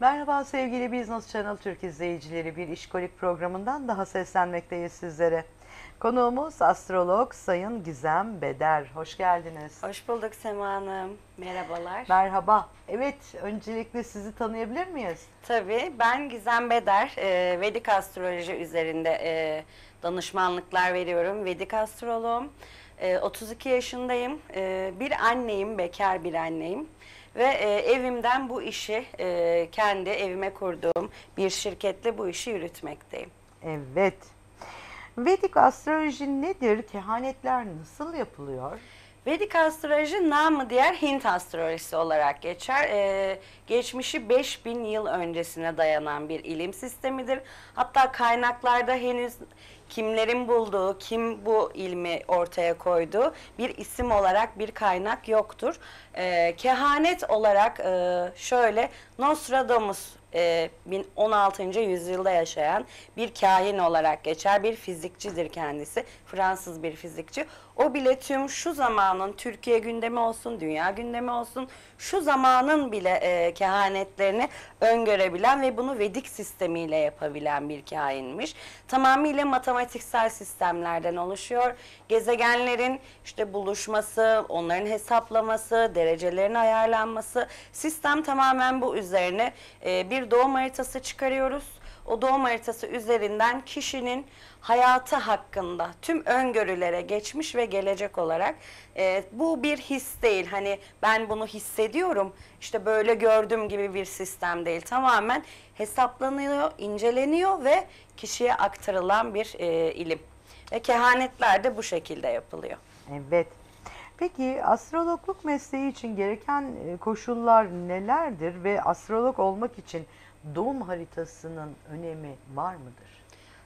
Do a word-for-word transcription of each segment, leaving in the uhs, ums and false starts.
Merhaba sevgili Business Channel Türk izleyicileri, bir işkolik programından daha seslenmekteyiz sizlere. Konuğumuz astrolog Sayın Gizem Beder. Hoş geldiniz. Hoş bulduk Sema Hanım. Merhabalar. Merhaba. Evet, öncelikle sizi tanıyabilir miyiz? Tabii. Ben Gizem Beder. E, Vedik Astroloji üzerinde e, danışmanlıklar veriyorum. Vedik astroloğum. E, otuz iki yaşındayım. E, bir anneyim, bekar bir anneyim. Ve e, evimden bu işi, e, kendi evime kurduğum bir şirketle bu işi yürütmekteyim. Evet. Vedik astroloji nedir? Kehanetler nasıl yapılıyor? Vedik astroloji namı diğer Hint astrolojisi olarak geçer. Ee, geçmişi beş bin yıl öncesine dayanan bir ilim sistemidir. Hatta kaynaklarda henüz kimlerin bulduğu, kim bu ilmi ortaya koyduğu bir isim olarak bir kaynak yoktur. Ee, kehanet olarak e, şöyle Nostradamus, on altıncı yüzyılda yaşayan bir kahin olarak geçer. Bir fizikçidir kendisi. Fransız bir fizikçi. O bile tüm şu zamanın Türkiye gündemi olsun, dünya gündemi olsun, şu zamanın bile e, kehanetlerini öngörebilen ve bunu Vedik sistemiyle yapabilen bir kahinmiş. Tamamıyla matematiksel sistemlerden oluşuyor. Gezegenlerin işte buluşması, onların hesaplaması, derecelerin ayarlanması. Sistem tamamen bu üzerine e, bir doğum haritası çıkarıyoruz. O doğum haritası üzerinden kişinin hayatı hakkında tüm öngörülere geçmiş ve gelecek olarak e, bu bir his değil. Hani ben bunu hissediyorum, işte böyle gördüm gibi bir sistem değil. Tamamen hesaplanıyor, inceleniyor ve kişiye aktarılan bir e, ilim. Ve kehanetler de bu şekilde yapılıyor. Evet. Peki astrologluk mesleği için gereken koşullar nelerdir ve astrolog olmak için doğum haritasının önemi var mıdır?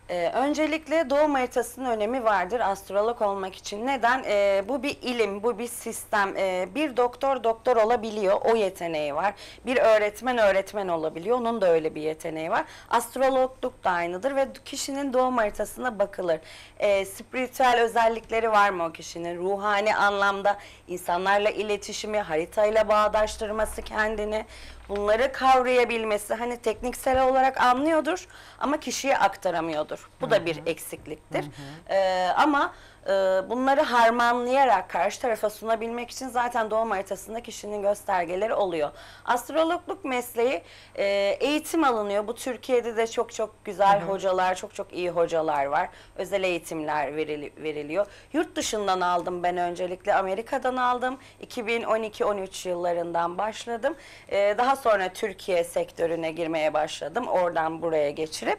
Ee, öncelikle doğum haritasının önemi vardır astrolog olmak için. Neden? Ee, bu bir ilim, bu bir sistem. Ee, bir doktor doktor olabiliyor, o yeteneği var. Bir öğretmen öğretmen olabiliyor, onun da öyle bir yeteneği var. Astrologluk da aynıdır ve kişinin doğum haritasına bakılır. Ee, spiritüel özellikleri var mı o kişinin? Ruhani anlamda insanlarla iletişimi, haritayla bağdaştırması kendini, bunları kavrayabilmesi, hani tekniksel olarak anlıyordur ama kişiye aktaramıyordur. Bu Hı -hı. da bir eksikliktir. Hı -hı. Ee, ama e, bunları harmanlayarak karşı tarafa sunabilmek için zaten doğum haritasında kişinin göstergeleri oluyor. Astrologluk mesleği e, eğitim alınıyor. Bu Türkiye'de de çok çok güzel Hı -hı. hocalar, çok çok iyi hocalar var. Özel eğitimler verili veriliyor. Yurt dışından aldım ben öncelikle. Amerika'dan aldım. iki bin on iki on üç yıllarından başladım. Ee, daha sonra Türkiye sektörüne girmeye başladım. Oradan buraya geçirip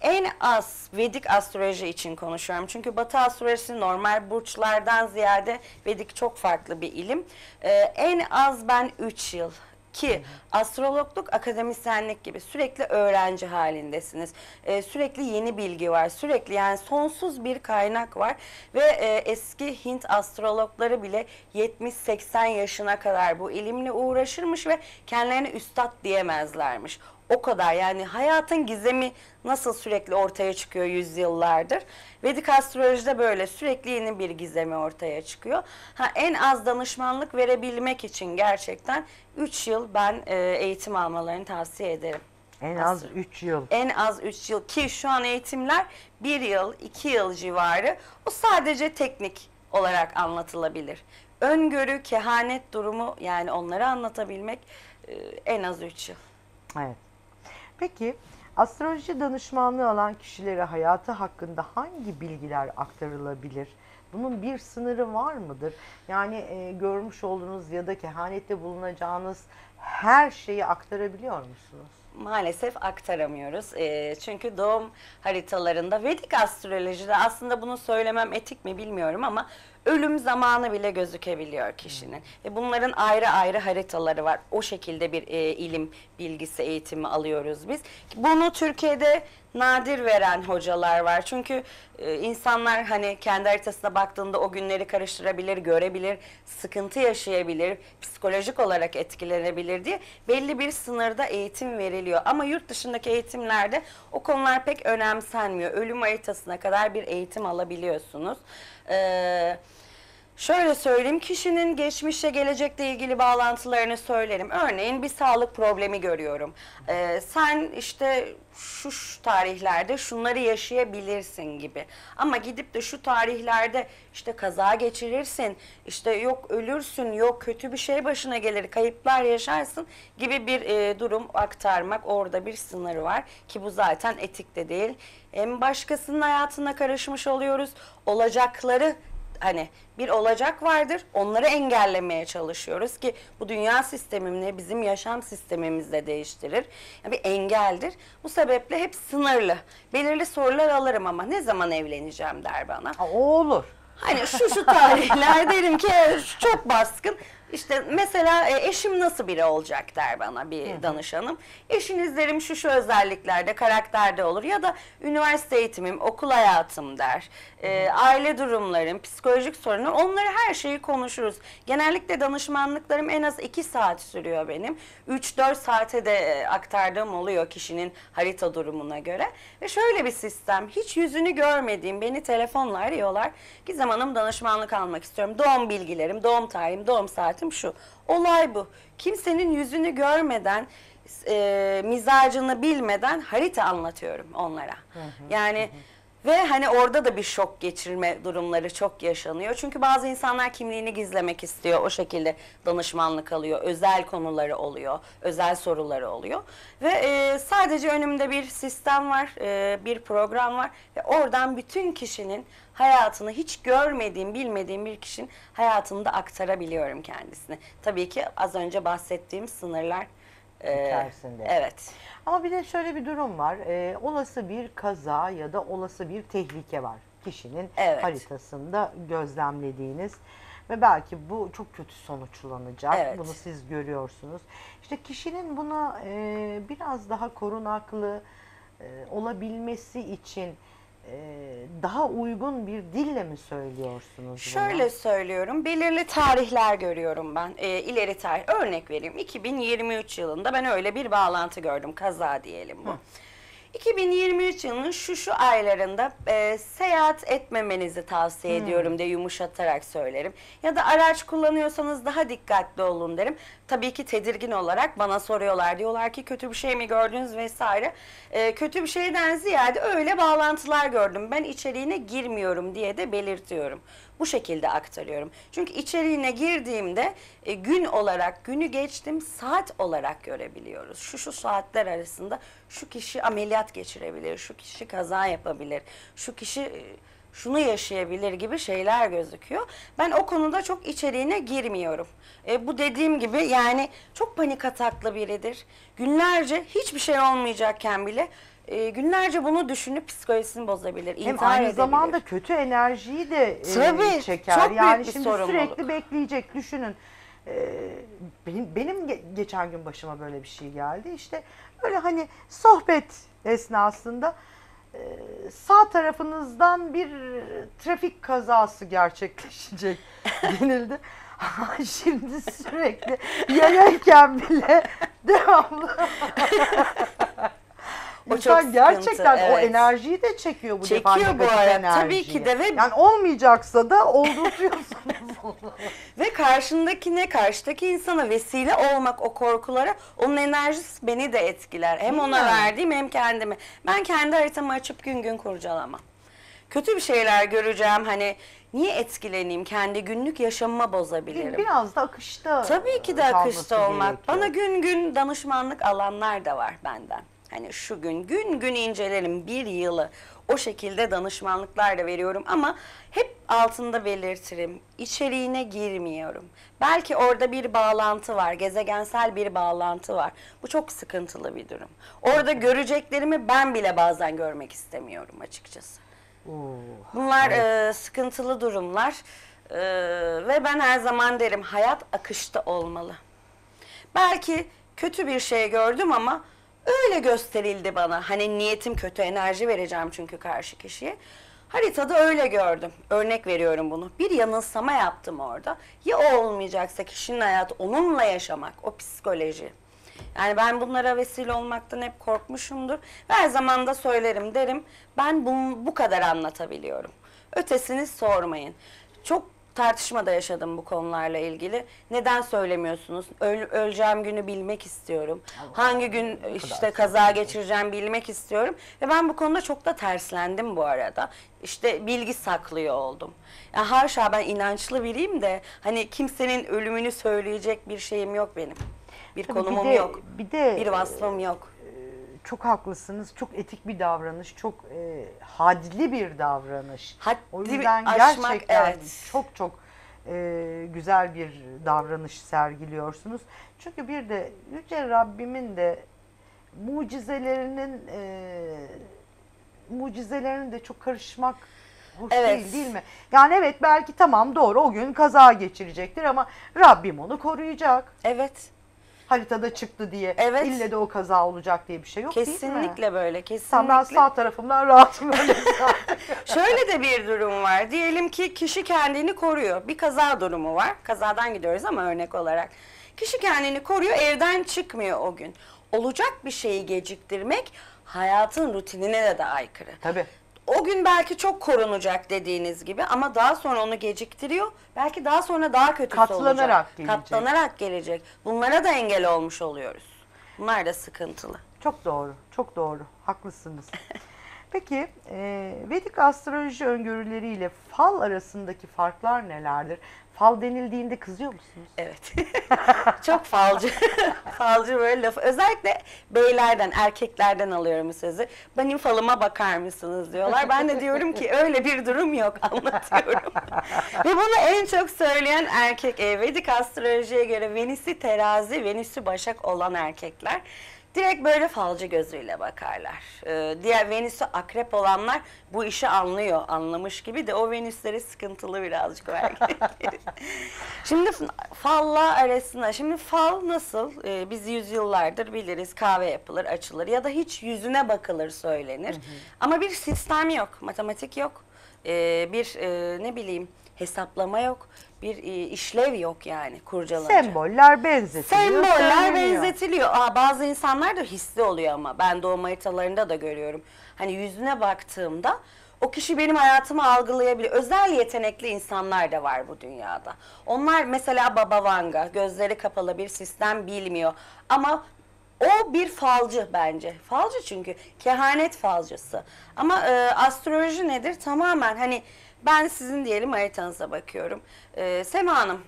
en az Vedik astroloji için konuşuyorum. Çünkü Batı astrolojisi normal burçlardan ziyade Vedik çok farklı bir ilim. Ee, en az ben üç yıl ki astrologluk akademisyenlik gibi sürekli öğrenci halindesiniz. Ee, sürekli yeni bilgi var. Sürekli, yani sonsuz bir kaynak var ve e, eski Hint astrologları bile yetmiş seksen yaşına kadar bu ilimle uğraşırmış ve kendilerine üstad diyemezlermiş. O kadar, yani hayatın gizemi nasıl sürekli ortaya çıkıyor yüzyıllardır. Vedik astrolojide böyle sürekli yeni bir gizemi ortaya çıkıyor. Ha, en az danışmanlık verebilmek için gerçekten üç yıl ben e, eğitim almalarını tavsiye ederim. En az üç yıl. En az üç yıl ki şu an eğitimler bir yıl, iki yıl civarı. O sadece teknik olarak anlatılabilir. Öngörü, kehanet durumu, yani onları anlatabilmek e, en az üç yıl. Evet. Peki astroloji danışmanlığı alan kişilere hayatı hakkında hangi bilgiler aktarılabilir? Bunun bir sınırı var mıdır? Yani e, görmüş olduğunuz ya da kehanette bulunacağınız her şeyi aktarabiliyor musunuz? Maalesef aktaramıyoruz. E, çünkü doğum haritalarında, Vedik astrolojide, aslında bunu söylemem etik mi bilmiyorum ama ölüm zamanı bile gözükebiliyor kişinin. Ve bunların ayrı ayrı haritaları var. O şekilde bir e, ilim bilgisi eğitimi alıyoruz biz. Bunu Türkiye'de nadir veren hocalar var. Çünkü e, insanlar hani kendi haritasına baktığında o günleri karıştırabilir, görebilir, sıkıntı yaşayabilir, psikolojik olarak etkilenebilir diye belli bir sınırda eğitim veriliyor. Ama yurt dışındaki eğitimlerde o konular pek önemsenmiyor. Ölüm haritasına kadar bir eğitim alabiliyorsunuz. Ee, Şöyle söyleyeyim, kişinin geçmişle gelecekle ilgili bağlantılarını söylerim. Örneğin bir sağlık problemi görüyorum. Ee, sen işte şu, şu tarihlerde şunları yaşayabilirsin gibi. Ama gidip de şu tarihlerde işte kaza geçirirsin, işte yok ölürsün, yok kötü bir şey başına gelir, kayıplar yaşarsın gibi bir e, durum aktarmak, orada bir sınırı var ki bu zaten etik de değil. Hem başkasının hayatına karışmış oluyoruz, olacakları... Hani bir olacak vardır, onları engellemeye çalışıyoruz ki bu dünya sistemini bizim yaşam sistemimizle değiştirir. Yani bir engeldir. Bu sebeple hep sınırlı. Belirli sorular alırım ama ne zaman evleneceğim der bana. Ha, o olur. Hani şu şu tarihler derim ki çok baskın. İşte mesela eşim nasıl biri olacak der bana bir Hı-hı. danışanım. Eşiniz derim şu şu özelliklerde, karakterde olur ya da üniversite eğitimim, okul hayatım der. E, aile durumlarım, psikolojik sorunlar, onları her şeyi konuşuruz. Genellikle danışmanlıklarım en az iki saat sürüyor benim. üç dört saate de aktardığım oluyor kişinin harita durumuna göre. Ve şöyle bir sistem, hiç yüzünü görmediğim beni telefonla arıyorlar. Gizem Hanım danışmanlık almak istiyorum. Doğum bilgilerim, doğum tarihim, doğum saatim. Şu, olay bu. Kimsenin yüzünü görmeden, e, mizacını bilmeden harita anlatıyorum onlara. Hı hı, yani hı. Ve hani orada da bir şok geçirme durumları çok yaşanıyor. Çünkü bazı insanlar kimliğini gizlemek istiyor. O şekilde danışmanlık alıyor. Özel konuları oluyor. Özel soruları oluyor. Ve e, sadece önümde bir sistem var. E, bir program var. Ve oradan bütün kişinin hayatını, hiç görmediğim, bilmediğim bir kişinin hayatını da aktarabiliyorum kendisine. Tabii ki az önce bahsettiğim sınırlar içerisinde. E, evet. Ama bir de şöyle bir durum var. E, olası bir kaza ya da olası bir tehlike var kişinin evet. haritasında gözlemlediğiniz. Ve belki bu çok kötü sonuçlanacak. Evet. Bunu siz görüyorsunuz. İşte kişinin buna e, biraz daha korunaklı e, olabilmesi için daha uygun bir dille mi söylüyorsunuz? Şöyle bunu? söylüyorum, belirli tarihler görüyorum ben, e, ileri tarih. Örnek vereyim, iki bin yirmi üç yılında ben öyle bir bağlantı gördüm, kaza diyelim bu. Hı. iki bin yirmi üç yılının şu şu aylarında e, seyahat etmemenizi tavsiye hmm. ediyorum de yumuşatarak söylerim. Ya da araç kullanıyorsanız daha dikkatli olun derim. Tabii ki tedirgin olarak bana soruyorlar. Diyorlar ki kötü bir şey mi gördünüz vesaire. E, kötü bir şeyden ziyade öyle bağlantılar gördüm. Ben içeriğine girmiyorum diye de belirtiyorum. Bu şekilde aktarıyorum. Çünkü içeriğine girdiğimde e, gün olarak, günü geçtim, saat olarak görebiliyoruz. Şu şu saatler arasında şu kişi ameliyat geçirebilir, şu kişi kaza yapabilir, şu kişi e, şunu yaşayabilir gibi şeyler gözüküyor. Ben o konuda çok içeriğine girmiyorum. E, bu dediğim gibi yani çok panik ataklı biridir. Günlerce hiçbir şey olmayacakken bile E, günlerce bunu düşünüp psikolojisini bozabilir, intihar edebilir. Hem aynı zamanda kötü enerjiyi de e, Tabii, çeker. Çok yani büyük bir şimdi sorumluluk. Sürekli bekleyecek, düşünün. E, benim, benim ge geçen gün başıma böyle bir şey geldi. İşte böyle hani sohbet esnasında e, sağ tarafınızdan bir trafik kazası gerçekleşecek denildi. Şimdi sürekli yanarken bile devamlı... O İnsan gerçekten sıkıntı, evet. o enerjiyi de çekiyor bu çekiyor defa. Çekiyor bu arada tabii ki de. Ve yani olmayacaksa da oldurtuyorsunuz onu. Ve karşındakine, karşıdaki insana vesile olmak o korkulara, onun enerjisi beni de etkiler. Hem Değil ona mi? verdiğim hem kendimi. Ben kendi haritamı açıp gün gün kurcalamam. Kötü bir şeyler göreceğim hani niye etkileneyim, kendi günlük yaşamıma bozabilirim. Biraz da akışta. Tabii ki de akışta olmak. Gerekiyor. Bana gün gün danışmanlık alanlar da var benden. Hani şu gün, gün gün incelerim bir yılı o şekilde danışmanlıklar da veriyorum ama hep altında belirtirim. İçeriğine girmiyorum. Belki orada bir bağlantı var, gezegensel bir bağlantı var. Bu çok sıkıntılı bir durum. Orada göreceklerimi ben bile bazen görmek istemiyorum açıkçası. Bunlar evet. e, sıkıntılı durumlar e, ve ben her zaman derim hayat akışta olmalı. Belki kötü bir şey gördüm ama... Öyle gösterildi bana. Hani niyetim kötü, enerji vereceğim çünkü karşı kişiye. Haritada öyle gördüm. Örnek veriyorum bunu. Bir yanılsama yaptım orada. Ya o olmayacaksa kişinin hayatı onunla yaşamak, o psikoloji. Yani ben bunlara vesile olmaktan hep korkmuşumdur. Ve her zaman da söylerim derim. Ben bunu bu kadar anlatabiliyorum. Ötesini sormayın. Çok tartışma da yaşadım bu konularla ilgili. Neden söylemiyorsunuz? Öl, öleceğim günü bilmek istiyorum. Allah Hangi Allah gün Allah işte Allah kaza Allah. geçireceğim bilmek istiyorum. Ve ben bu konuda çok da terslendim bu arada. İşte bilgi saklıyor oldum. Ya haşa, ben inançlı biriyim de hani kimsenin ölümünü söyleyecek bir şeyim yok benim. Bir Tabii konumum bir de, yok. Bir, de, bir vasfım e, yok. Çok haklısınız. Çok etik bir davranış. Çok e, hadli bir davranış. Haddi o yüzden aşmak, gerçekten evet. çok çok e, güzel bir davranış sergiliyorsunuz. Çünkü bir de Yüce Rabbimin de mucizelerinin e, mucizelerinin de çok karışmak hoş evet. değil, değil mi? Yani evet, belki tamam, doğru, o gün kaza geçirecektir ama Rabbim onu koruyacak. Evet. Haritada çıktı diye evet. ille de o kaza olacak diye bir şey yok, kesinlikle değil mi? Kesinlikle böyle, kesinlikle. Ben sağ tarafımdan rahatım. Şöyle de bir durum var. Diyelim ki kişi kendini koruyor. Bir kaza durumu var. Kazadan gidiyoruz ama örnek olarak. Kişi kendini koruyor, evden çıkmıyor o gün. Olacak bir şeyi geciktirmek hayatın rutinine de, de aykırı. Tabii. O gün belki çok korunacak dediğiniz gibi ama daha sonra onu geciktiriyor. Belki daha sonra daha kötüsü Katlanarak olacak. Gelecek. Katlanarak gelecek. Bunlara da engel olmuş oluyoruz. Bunlar da sıkıntılı. Çok doğru, çok doğru. Haklısınız. Peki, e, Vedik astroloji öngörüleriyle fal arasındaki farklar nelerdir? Fal denildiğinde kızıyor musunuz? Evet. Çok falcı. Falcı böyle lafı. Özellikle beylerden, erkeklerden alıyorum sözü. Benim falıma bakar mısınız diyorlar. Ben de diyorum ki öyle bir durum yok, anlatıyorum. Ve bunu en çok söyleyen erkek, e, Vedik astrolojiye göre Venüs'ü terazi, Venüs'ü başak olan erkekler direkt böyle falcı gözüyle bakarlar. Ee, diğer Venüs'ü akrep olanlar bu işi anlıyor, anlamış gibi de o Venüsleri sıkıntılı birazcık erkekleri. Şimdi falla arasında, şimdi fal nasıl? Ee, biz yüzyıllardır biliriz, kahve yapılır, açılır ya da hiç yüzüne bakılır söylenir. Hı hı. Ama bir sistem yok, matematik yok, ee, bir e, ne bileyim hesaplama yok. Bir işlev yok yani, kurcalanacak. Semboller benzetiliyor. Semboller benzetiliyor. Aa, bazı insanlar da hisli oluyor ama ben doğum haritalarında da görüyorum. Hani yüzüne baktığımda o kişi benim hayatımı algılayabiliyor. Özel yetenekli insanlar da var bu dünyada. Onlar mesela Baba Vanga, gözleri kapalı, bir sistem bilmiyor ama o bir falcı bence. Falcı çünkü, kehanet falcısı. Ama e, astroloji nedir? Tamamen hani ben sizin diyelim haritanıza bakıyorum. Ee, Sema Hanım,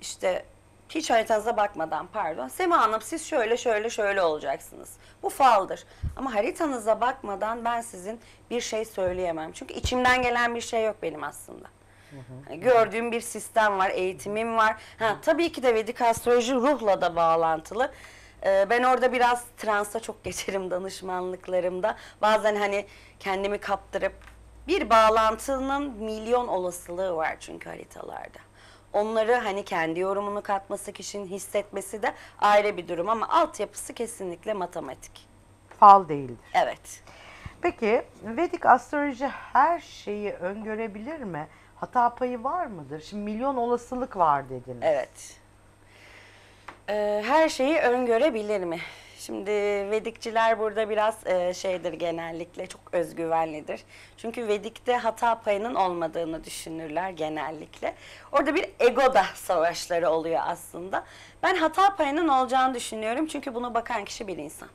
işte hiç haritanıza bakmadan pardon. Sema Hanım, siz şöyle şöyle şöyle olacaksınız. Bu faldır. Ama haritanıza bakmadan ben sizin bir şey söyleyemem. Çünkü içimden gelen bir şey yok benim aslında. Hı hı. Yani gördüğüm bir sistem var, eğitimim var. Ha, tabii ki de Vedik astroloji ruhla da bağlantılı. Ben orada biraz transa çok geçerim danışmanlıklarımda. Bazen hani kendimi kaptırıp, bir bağlantının milyon olasılığı var çünkü haritalarda. Onları hani kendi yorumunu katması, kişinin hissetmesi de ayrı bir durum ama altyapısı kesinlikle matematik. Fal değildir. Evet. Peki Vedik astroloji her şeyi öngörebilir mi? Hata payı var mıdır? Şimdi milyon olasılık var dediniz. Evet. Ee, her şeyi öngörebilir mi? Şimdi Vedikçiler burada biraz e, şeydir genellikle, çok özgüvenlidir. Çünkü Vedik'te hata payının olmadığını düşünürler genellikle. Orada bir egoda savaşları oluyor aslında. Ben hata payının olacağını düşünüyorum çünkü buna bakan kişi bir insan.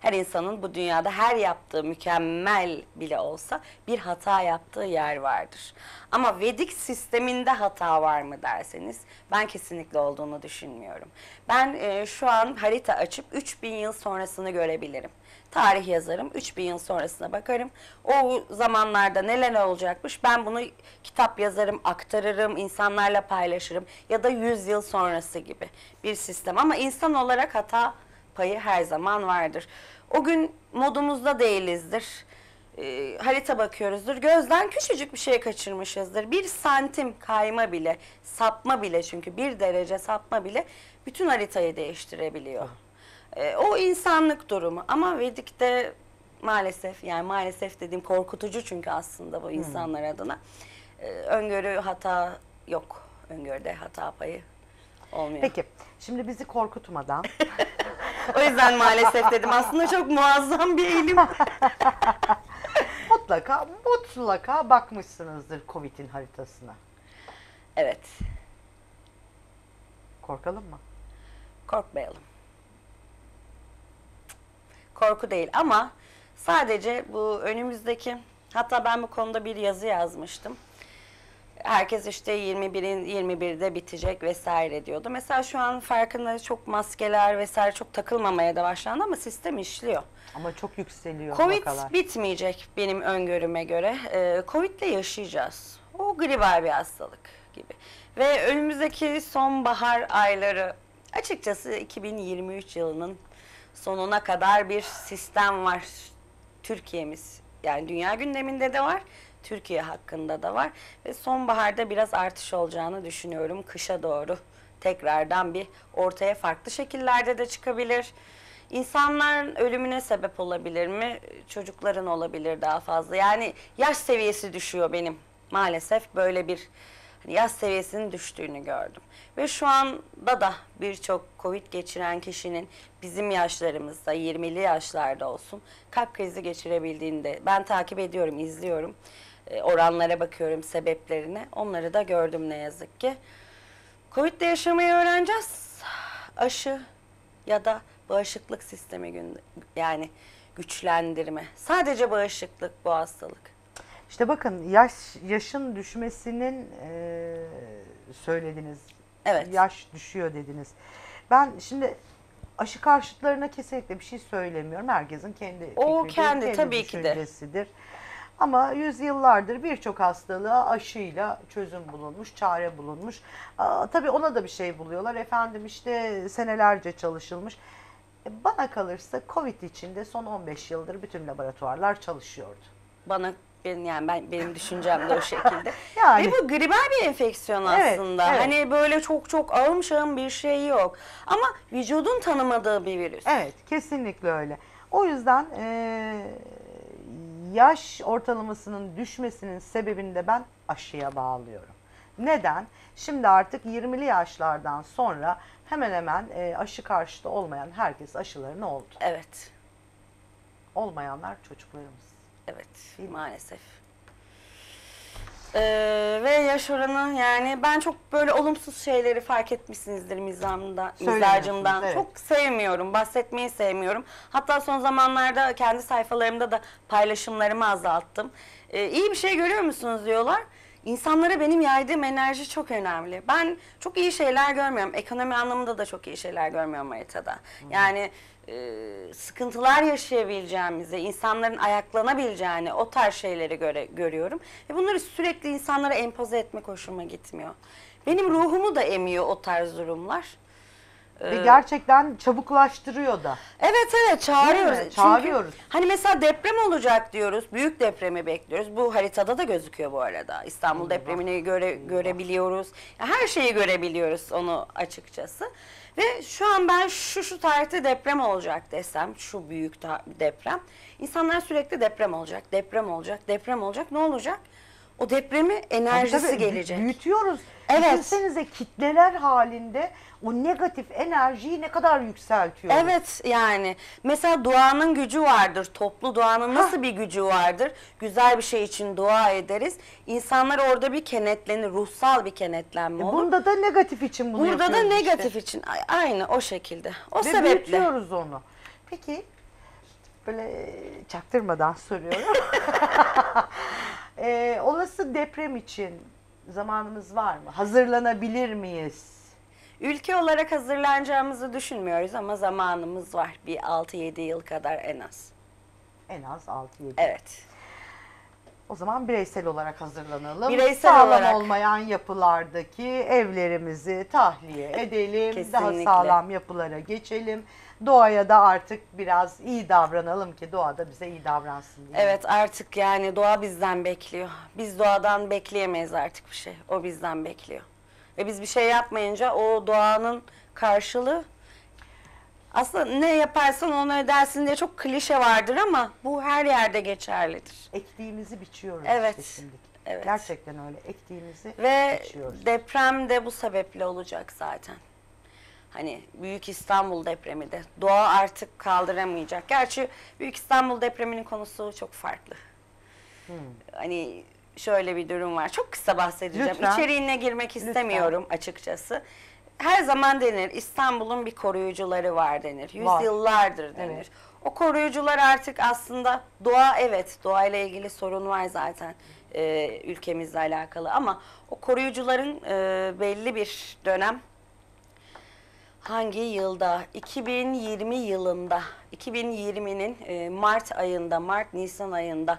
Her insanın bu dünyada her yaptığı mükemmel bile olsa bir hata yaptığı yer vardır. Ama Vedik sisteminde hata var mı derseniz ben kesinlikle olduğunu düşünmüyorum. Ben e, şu an harita açıp üç bin yıl sonrasını görebilirim. Tarih yazarım, üç bin yıl sonrasına bakarım. O zamanlarda neler olacakmış, ben bunu kitap yazarım, aktarırım, insanlarla paylaşırım. Ya da yüz yıl sonrası gibi bir sistem ama insan olarak hata payı her zaman vardır. O gün modumuzda değilizdir. E, harita bakıyoruzdur. Gözden küçücük bir şey kaçırmışızdır. Bir santim kayma bile, sapma bile çünkü bir derece sapma bile bütün haritayı değiştirebiliyor. E, o insanlık durumu ama Vedik'te maalesef, yani maalesef dediğim korkutucu çünkü aslında bu insanlar hmm. adına. E, öngörü hata yok. Öngörüde hata payı olmuyor. Peki şimdi bizi korkutmadan... O yüzden maalesef dedim. Aslında çok muazzam bir eğilim. mutlaka, mutlaka bakmışsınızdır Covid'in haritasına. Evet. Korkalım mı? Korkmayalım. Korku değil ama sadece bu önümüzdeki, hatta ben bu konuda bir yazı yazmıştım. Herkes işte yirmi birin yirmi birde bitecek vesaire diyordu. Mesela şu an farkında çok maskeler vesaire çok takılmamaya da başlandı ama sistem işliyor. Ama çok yükseliyor. Covid vakalar bitmeyecek benim öngörüme göre. Ee, Covid'le yaşayacağız. O gribal bir hastalık gibi. Ve önümüzdeki sonbahar ayları, açıkçası iki bin yirmi üç yılının sonuna kadar bir sistem var. Türkiye'miz, yani dünya gündeminde de var, Türkiye hakkında da var ve sonbaharda biraz artış olacağını düşünüyorum. Kışa doğru tekrardan bir ortaya farklı şekillerde de çıkabilir. İnsanların ölümüne sebep olabilir mi? Çocukların olabilir daha fazla. Yani yaş seviyesi düşüyor benim. Maalesef böyle bir yaş seviyesinin düştüğünü gördüm. Ve şu anda da birçok Covid geçiren kişinin bizim yaşlarımızda, yirmili yaşlarda olsun, kalp krizi geçirebildiğinde ben takip ediyorum, izliyorum. E, oranlara bakıyorum, sebeplerine. Onları da gördüm ne yazık ki. Covid'le yaşamayı öğreneceğiz. Aşı ya da bağışıklık sistemi, yani güçlendirme. Sadece bağışıklık bu hastalık. İşte bakın, yaş yaşın düşmesinin e, söylediniz. Evet. Yaş düşüyor dediniz. Ben şimdi aşı karşıtlarına kesinlikle bir şey söylemiyorum. Herkesin kendi o fikri, kendi, kendi tabii ki de. Ama yüzyıllardır birçok hastalığa aşıyla çözüm bulunmuş, çare bulunmuş. Aa, tabii ona da bir şey buluyorlar. Efendim işte senelerce çalışılmış. E, bana kalırsa Covid içinde son on beş yıldır bütün laboratuvarlar çalışıyoryordu. Bana Benim, yani ben, benim düşüncem de o şekilde. Yani. Ve bu gribal bir enfeksiyon aslında. Evet, evet. Hani böyle çok çok ağım şağım bir şey yok. Ama vücudun tanımadığı bir virüs. Evet, kesinlikle öyle. O yüzden e, yaş ortalamasının düşmesinin sebebini de ben aşıya bağlıyorum. Neden? Şimdi artık yirmili yaşlardan sonra hemen hemen e, aşı karşıtı olmayan herkes aşılarını oldu. Evet. Olmayanlar çocuklarımız. Evet, maalesef. Ee, ve yaş oranı, yani ben çok böyle olumsuz şeyleri fark etmişsinizdir mizahımda, mizacımdan. Evet. Çok sevmiyorum, bahsetmeyi sevmiyorum. Hatta son zamanlarda kendi sayfalarımda da paylaşımlarımı azalttım. Ee, iyi bir şey görüyor musunuz diyorlar. İnsanlara benim yaydığım enerji çok önemli. Ben çok iyi şeyler görmüyorum. Ekonomi anlamında da çok iyi şeyler görmüyorum haritada. Hmm. Yani e, sıkıntılar yaşayabileceğimizi, insanların ayaklanabileceğini, o tarz şeyleri göre, görüyorum. Ve bunları sürekli insanlara empoze etmek hoşuma gitmiyor. Benim ruhumu da emiyor o tarz durumlar. Ve gerçekten çabuklaştırıyor da. Evet evet, çağırıyoruz. Çağırıyoruz. Çünkü hani mesela deprem olacak diyoruz. Büyük depremi bekliyoruz. Bu haritada da gözüküyor bu arada. İstanbul Allah depremini göre, görebiliyoruz. Her şeyi görebiliyoruz onu açıkçası. Ve şu an ben şu şu tarihte deprem olacak desem, şu büyük deprem. İnsanlar sürekli deprem olacak, deprem olacak, deprem olacak. Ne olacak? O depremi enerjisi tabii, gelecek. Büyütüyoruz. Evet. Düşünsenize, kitleler halinde o negatif enerjiyi ne kadar yükseltiyoruz. Evet, yani mesela duanın gücü vardır. Toplu duanın nasıl Hah. bir gücü vardır? Güzel bir şey için dua ederiz. İnsanlar orada bir kenetlenir, ruhsal bir kenetlenme olur. E burada da negatif için bunu Burada da negatif işte. için. Aynı o şekilde. O Ve sebeple. Büyütüyoruz onu. Peki, böyle çaktırmadan soruyorum. Ee, olası deprem için zamanımız var mı? Hazırlanabilir miyiz? Ülke olarak hazırlanacağımızı düşünmüyoruz ama zamanımız var. Bir altı yedi yıl kadar en az. En az altı yedi. Evet. O zaman bireysel olarak hazırlanalım. Bireysel sağlam olarak. Olmayan yapılardaki evlerimizi tahliye edelim. Kesinlikle. Daha sağlam yapılara geçelim. Doğaya da artık biraz iyi davranalım ki doğa da bize iyi davransın diye. Evet, artık yani doğa bizden bekliyor. Biz doğadan bekleyemeyiz artık bir şey. O bizden bekliyor. Ve biz bir şey yapmayınca o doğanın karşılığı, aslında ne yaparsan onu ödersin diye çok klişe vardır ama bu her yerde geçerlidir. Ektiğimizi biçiyoruz. Evet. Işte şimdi. Evet. Gerçekten öyle, ektiğimizi Ve biçiyoruz. Ve deprem de bu sebeple olacak zaten. Hani Büyük İstanbul depremi de doğa artık kaldıramayacak. Gerçi Büyük İstanbul depreminin konusu çok farklı. Hmm. Hani şöyle bir durum var. Çok kısa bahsedeceğim. Lütfen. İçeriğine girmek istemiyorum Lütfen. açıkçası. Her zaman denir İstanbul'un bir koruyucuları var denir. Yüzyıllardır denir. Evet. O koruyucular artık aslında doğa, evet doğayla ilgili sorun var zaten e, ülkemizle alakalı ama o koruyucuların e, belli bir dönem hangi yılda? iki bin yirmi yılında, iki bin yirminin e, Mart ayında, Mart Nisan ayında,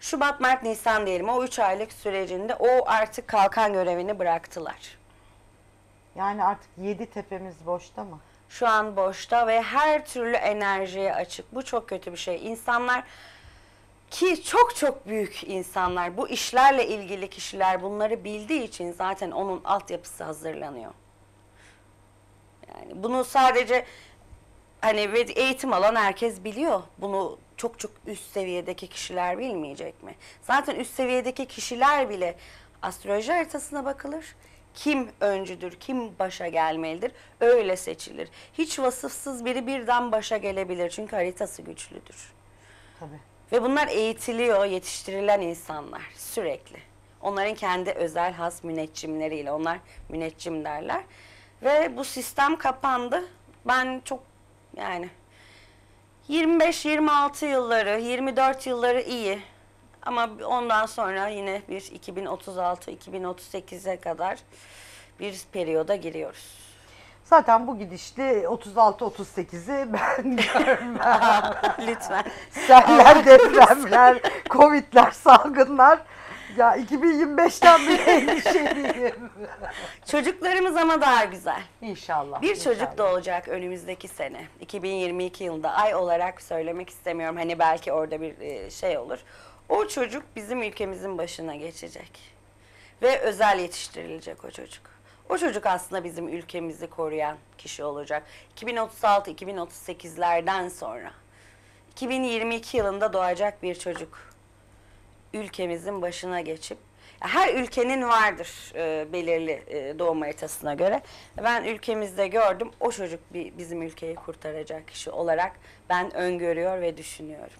Şubat Mart Nisan diyelim, o üç aylık sürecinde o artık kalkan görevini bıraktılar. Yani artık yedi tepemiz boşta mı? Şu an boşta ve her türlü enerjiye açık. Bu çok kötü bir şey. İnsanlar ki çok çok büyük insanlar, bu işlerle ilgili kişiler bunları bildiği için zaten onun altyapısı hazırlanıyor. Yani bunu sadece hani eğitim alan herkes biliyor. Bunu çok çok üst seviyedeki kişiler bilmeyecek mi? Zaten üst seviyedeki kişiler bile astroloji haritasına bakılır. Kim öncüdür, kim başa gelmelidir, öyle seçilir. Hiç vasıfsız biri birden başa gelebilir çünkü haritası güçlüdür. Tabii. Ve bunlar eğitiliyor, yetiştirilen insanlar sürekli. Onların kendi özel has müneccimleriyle, onlar müneccim derler. Ve bu sistem kapandı. Ben çok yani yirmi beş yirmi altı yılları, yirmi dört yılları iyi. Ama ondan sonra yine bir iki bin otuz altı iki bin otuz sekize kadar bir periyoda giriyoruz. Zaten bu gidişte otuz altı otuz sekizi ben görmem. Lütfen. Seller, depremler, covidler, salgınlar. Ya iki bin yirmi beşten beri endişeliyim. Çocuklarımız ama daha güzel. İnşallah. Bir inşallah. Çocuk da olacak önümüzdeki sene. iki bin yirmi iki yılında ay olarak söylemek istemiyorum. Hani belki orada bir şey olur. O çocuk bizim ülkemizin başına geçecek ve özel yetiştirilecek o çocuk. O çocuk aslında bizim ülkemizi koruyan kişi olacak. iki bin otuz altı iki bin otuz sekizlerden sonra iki bin yirmi iki yılında doğacak bir çocuk ülkemizin başına geçip, her ülkenin vardır e, belirli e, doğum haritasına göre. Ben ülkemizde gördüm, o çocuk bizim ülkeyi kurtaracak kişi olarak ben öngörüyor ve düşünüyorum.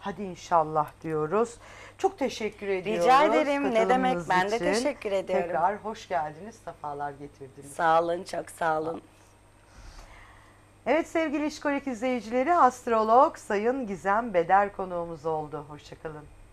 Hadi inşallah diyoruz. Çok teşekkür ediyoruz. Rica ederim. Ne demek? Ben de teşekkür ediyorum. Tekrar hoş geldiniz, sefalar getirdiniz. Sağ olun, çok sağ olun. Evet sevgili İşkolik izleyicileri, astrolog Sayın Gizem Beder konuğumuz oldu. Hoşçakalın.